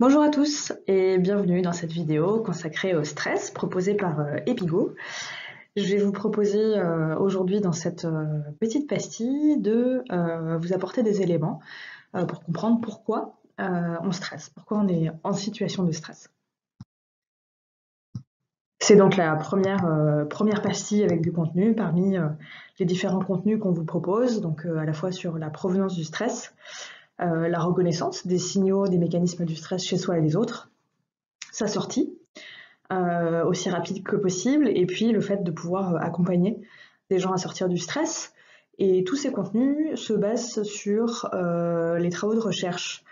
Bonjour à tous et bienvenue dans cette vidéo consacrée au stress proposée par Epigo. Je vais vous proposer aujourd'hui dans cette petite pastille de vous apporter des éléments pour comprendre pourquoi on stresse, pourquoi on est en situation de stress. C'est donc la première pastille avec du contenu parmi les différents contenus qu'on vous propose, donc à la fois sur la provenance du stress, la reconnaissance des signaux, des mécanismes du stress chez soi et les autres, sa sortie, aussi rapide que possible, et puis le fait de pouvoir accompagner des gens à sortir du stress. Et tous ces contenus se basent sur les travaux de recherche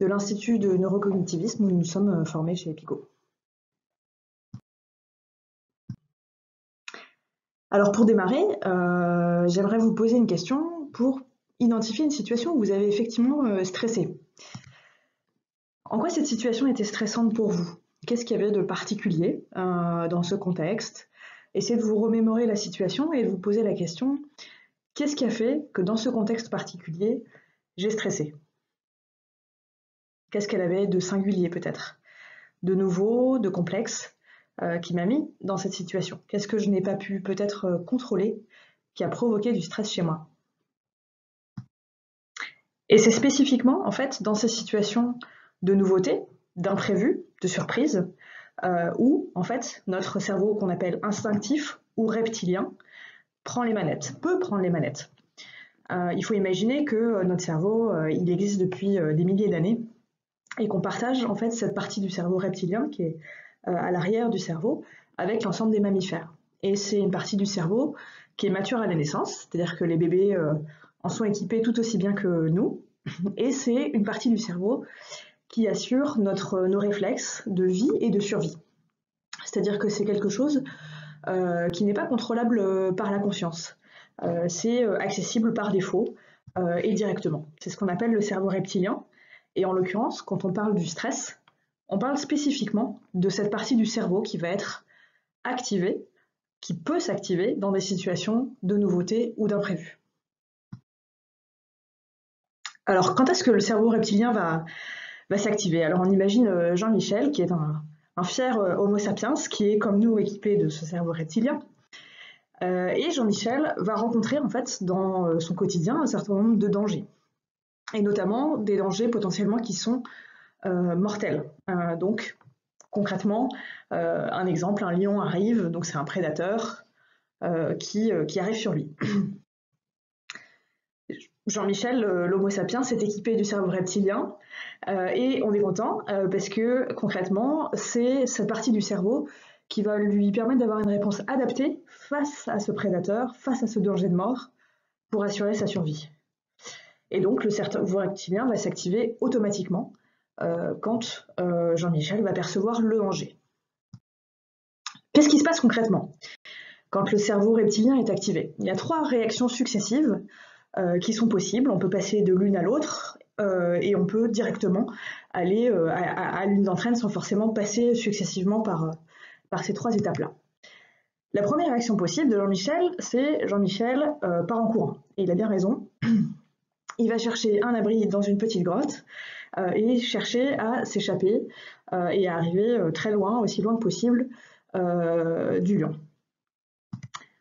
de l'Institut de neurocognitivisme où nous sommes formés chez Epigo. Alors pour démarrer, j'aimerais vous poser une question pour identifier une situation où vous avez effectivement stressé. En quoi cette situation était stressante pour vous? Qu'est-ce qu'il y avait de particulier dans ce contexte? Essayez de vous remémorer la situation et de vous poser la question, qu'est-ce qui a fait que dans ce contexte particulier, j'ai stressé? Qu'est-ce qu'elle avait de singulier peut-être? De nouveau, de complexe, qui m'a mis dans cette situation? Qu'est-ce que je n'ai pas pu peut-être contrôler qui a provoqué du stress chez moi? Et c'est spécifiquement, en fait, dans ces situations de nouveauté, d'imprévu, de surprise, où, en fait, notre cerveau, qu'on appelle instinctif ou reptilien, prend les manettes, peut prendre les manettes. Il faut imaginer que notre cerveau, il existe depuis des milliers d'années, et qu'on partage, en fait, cette partie du cerveau reptilien qui est à l'arrière du cerveau avec l'ensemble des mammifères. Et c'est une partie du cerveau qui est mature à la naissance, c'est-à-dire que les bébés en sont équipés tout aussi bien que nous, et c'est une partie du cerveau qui assure nos réflexes de vie et de survie. C'est-à-dire que c'est quelque chose qui n'est pas contrôlable par la conscience, c'est accessible par défaut et directement. C'est ce qu'on appelle le cerveau reptilien, et en l'occurrence, quand on parle du stress, on parle spécifiquement de cette partie du cerveau qui va être activée, qui peut s'activer dans des situations de nouveauté ou d'imprévu. Alors, quand est-ce que le cerveau reptilien va s'activer? Alors, on imagine Jean-Michel, qui est un fier Homo sapiens, qui est, comme nous, équipé de ce cerveau reptilien. Et Jean-Michel va rencontrer, en fait, dans son quotidien, un certain nombre de dangers. Et notamment, des dangers potentiellement qui sont mortels. Donc, concrètement, un exemple, un lion arrive, donc c'est un prédateur qui arrive sur lui. Jean-Michel, l'Homo sapiens, s'est équipé du cerveau reptilien et on est content parce que concrètement, c'est cette partie du cerveau qui va lui permettre d'avoir une réponse adaptée face à ce prédateur, face à ce danger de mort pour assurer sa survie. Et donc le cerveau reptilien va s'activer automatiquement quand Jean-Michel va percevoir le danger. Qu'est-ce qui se passe concrètement quand le cerveau reptilien est activé? Il y a trois réactions successives qui sont possibles, on peut passer de l'une à l'autre et on peut directement aller à l'une d'entre elles sans forcément passer successivement par ces trois étapes-là. La première réaction possible de Jean-Michel, c'est Jean-Michel part en courant, et il a bien raison, il va chercher un abri dans une petite grotte et chercher à s'échapper et à arriver très loin, aussi loin que possible du lion.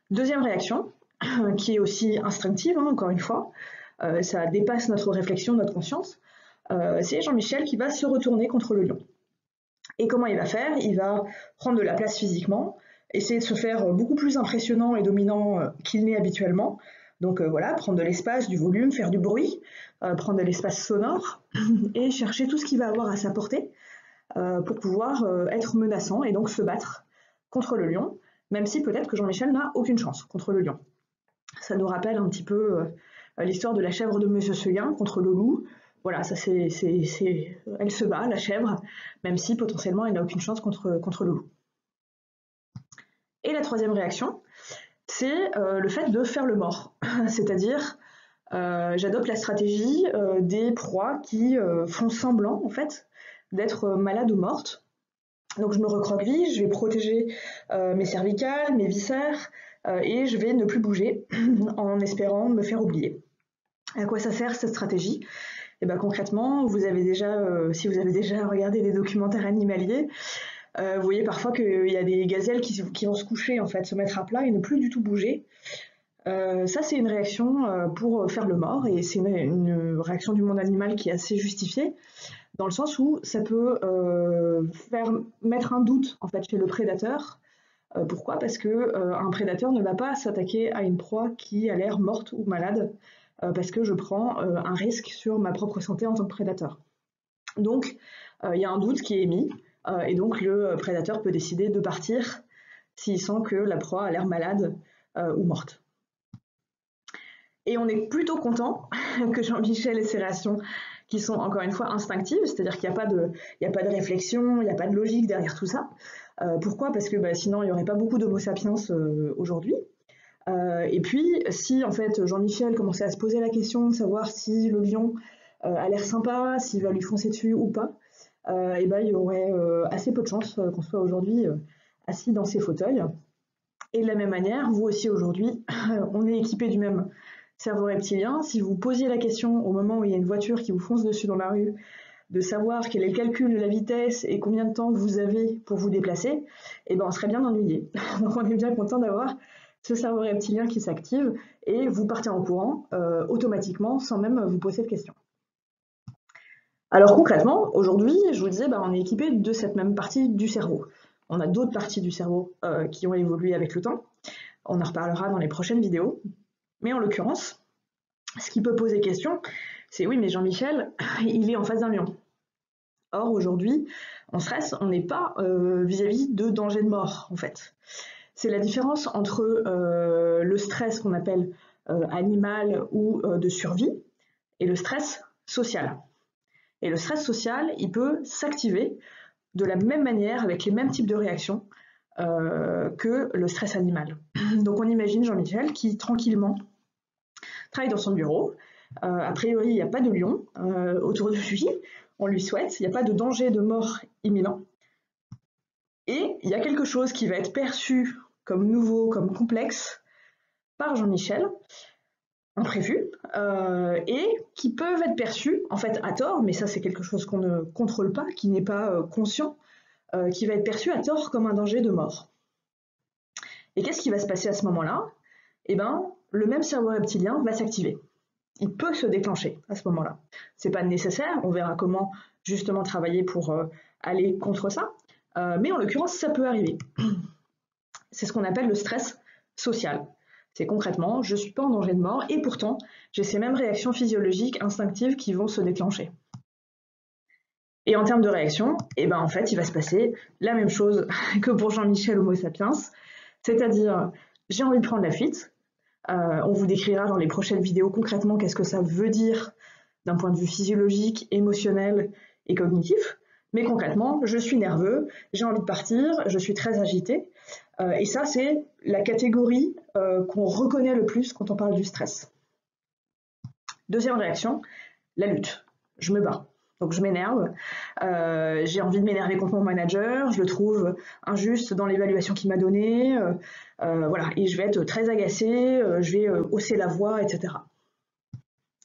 Deuxième réaction, qui est aussi instinctive, hein, encore une fois, ça dépasse notre réflexion, notre conscience, c'est Jean-Michel qui va se retourner contre le lion. Et comment il va faire? Il va prendre de la place physiquement, essayer de se faire beaucoup plus impressionnant et dominant qu'il n'est habituellement, donc voilà, prendre de l'espace, du volume, faire du bruit, prendre de l'espace sonore, et chercher tout ce qu'il va avoir à sa portée pour pouvoir être menaçant et donc se battre contre le lion, même si peut-être que Jean-Michel n'a aucune chance contre le lion. Ça nous rappelle un petit peu l'histoire de la chèvre de Monsieur Seguin contre le loup. Voilà, ça elle se bat, la chèvre, même si potentiellement elle n'a aucune chance contre le loup. Et la troisième réaction, c'est le fait de faire le mort. C'est-à-dire, j'adopte la stratégie des proies qui font semblant, en fait, d'être malades ou mortes. Donc je me recroqueville, je vais protéger mes cervicales, mes viscères, et je vais ne plus bouger en espérant me faire oublier. À quoi ça sert cette stratégie? Et ben concrètement, vous avez déjà, si vous avez déjà regardé des documentaires animaliers, vous voyez parfois qu'il y a des gazelles qui vont se coucher, en fait, se mettre à plat et ne plus du tout bouger. Ça, c'est une réaction pour faire le mort, et c'est une réaction du monde animal qui est assez justifiée, dans le sens où ça peut mettre un doute, en fait, chez le prédateur. Pourquoi? Parce qu'un prédateur ne va pas s'attaquer à une proie qui a l'air morte ou malade, parce que je prends un risque sur ma propre santé en tant que prédateur. Donc, il y a un doute qui est émis, et donc le prédateur peut décider de partir s'il sent que la proie a l'air malade ou morte. Et on est plutôt content que Jean-Michel ait ces réactions qui sont encore une fois instinctives, c'est-à-dire qu'il n'y a, pas de réflexion, il n'y a pas de logique derrière tout ça. Pourquoi? Parce que bah, sinon il n'y aurait pas beaucoup d'Homo sapiens aujourd'hui. Et puis si en fait Jean-Michel commençait à se poser la question de savoir si le lion a l'air sympa, s'il va lui foncer dessus ou pas, et bah, il y aurait assez peu de chances qu'on soit aujourd'hui assis dans ces fauteuils. Et de la même manière, vous aussi aujourd'hui, on est équipé du même cerveau reptilien. Si vous posiez la question au moment où il y a une voiture qui vous fonce dessus dans la rue, de savoir quel est le calcul de la vitesse et combien de temps vous avez pour vous déplacer, eh ben on serait bien ennuyé. Donc on est bien content d'avoir ce cerveau reptilien qui s'active et vous partez en courant automatiquement sans même vous poser de questions. Alors concrètement, aujourd'hui, je vous disais, ben, on est équipé de cette même partie du cerveau. On a d'autres parties du cerveau qui ont évolué avec le temps. On en reparlera dans les prochaines vidéos. Mais en l'occurrence, ce qui peut poser question, c'est oui, mais Jean-Michel, il est en face d'un lion. Or, aujourd'hui, en stress, on n'est pas vis-à-vis de danger de mort, en fait. C'est la différence entre le stress qu'on appelle animal ou de survie et le stress social. Et le stress social, il peut s'activer de la même manière, avec les mêmes types de réactions que le stress animal. Donc on imagine Jean-Michel qui, tranquillement, travaille dans son bureau. A priori, il n'y a pas de lion autour de lui, on lui souhaite, il n'y a pas de danger de mort imminent. Et il y a quelque chose qui va être perçu comme nouveau, comme complexe, par Jean-Michel, imprévu, et qui peuvent être perçus, en fait, à tort, mais ça c'est quelque chose qu'on ne contrôle pas, qui n'est pas conscient, qui va être perçu à tort comme un danger de mort. Et qu'est-ce qui va se passer à ce moment-là? Eh bien, le même cerveau reptilien va s'activer. Il peut se déclencher à ce moment-là. C'est pas nécessaire, on verra comment justement travailler pour aller contre ça, mais en l'occurrence, ça peut arriver. C'est ce qu'on appelle le stress social. C'est concrètement, je suis pas en danger de mort et pourtant, j'ai ces mêmes réactions physiologiques, instinctives qui vont se déclencher. Et en termes de réaction, eh ben, en fait, il va se passer la même chose que pour Jean-Michel Homo sapiens, c'est-à-dire, j'ai envie de prendre la fuite. On vous décrira dans les prochaines vidéos concrètement qu'est-ce que ça veut dire d'un point de vue physiologique, émotionnel et cognitif. Mais concrètement, je suis nerveux, j'ai envie de partir, je suis très agitée. Et ça, c'est la catégorie qu'on reconnaît le plus quand on parle du stress. Deuxième réaction, la lutte. Je me bats, donc je m'énerve. J'ai envie de m'énerver contre mon manager, je le trouve injuste dans l'évaluation qu'il m'a donnée. Voilà, et je vais être très agacée, je vais hausser la voix, etc.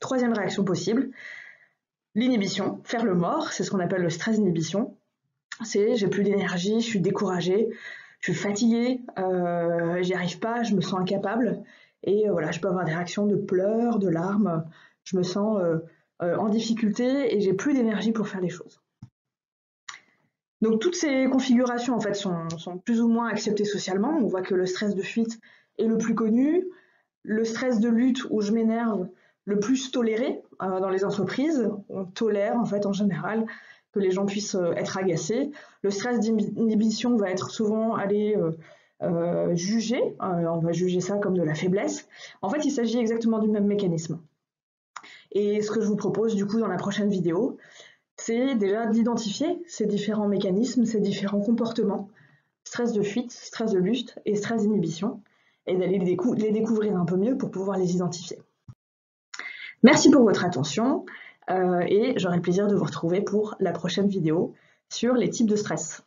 Troisième réaction possible, l'inhibition, faire le mort, c'est ce qu'on appelle le stress d'inhibition. C'est j'ai plus d'énergie, je suis découragée, je suis fatiguée, j'y arrive pas, je me sens incapable. Et voilà, je peux avoir des réactions de pleurs, de larmes, je me sens en difficulté et j'ai plus d'énergie pour faire les choses. Donc toutes ces configurations en fait sont plus ou moins acceptées socialement. On voit que le stress de fuite est le plus connu, le stress de lutte où je m'énerve le plus toléré dans les entreprises. On tolère en fait en général que les gens puissent être agacés. Le stress d'inhibition va être souvent aller juger. On va juger ça comme de la faiblesse. En fait, il s'agit exactement du même mécanisme. Et ce que je vous propose du coup dans la prochaine vidéo, c'est déjà d'identifier ces différents mécanismes, ces différents comportements, stress de fuite, stress de lutte et stress d'inhibition, et d'aller les découvrir un peu mieux pour pouvoir les identifier. Merci pour votre attention, et j'aurai le plaisir de vous retrouver pour la prochaine vidéo sur les types de stress.